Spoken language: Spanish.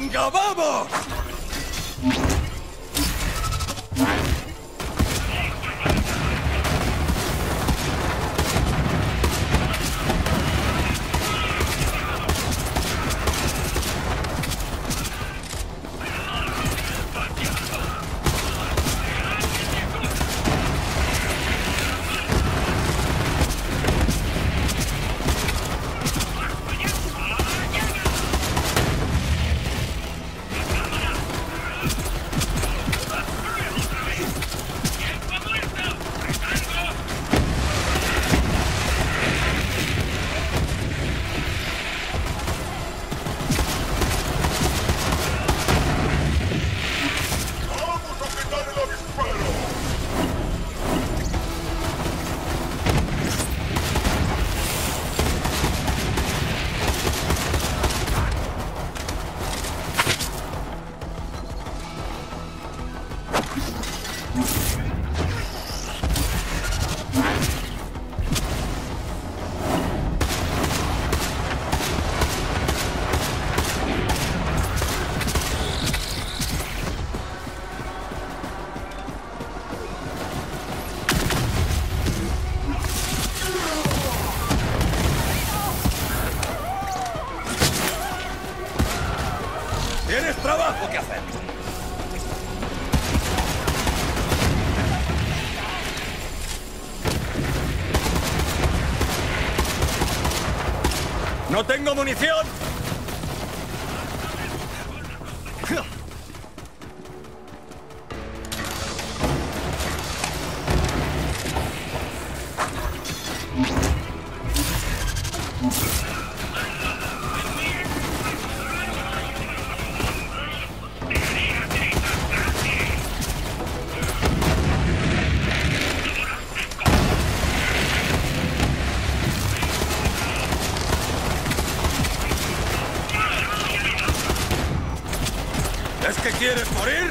¡Venga, vamos! Trabajo que hacer. No tengo munición. ¿Quieres morir?